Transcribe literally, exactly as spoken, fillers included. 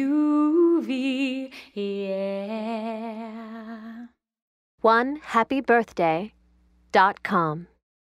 Yuvee, yeah. one happy birthday dot com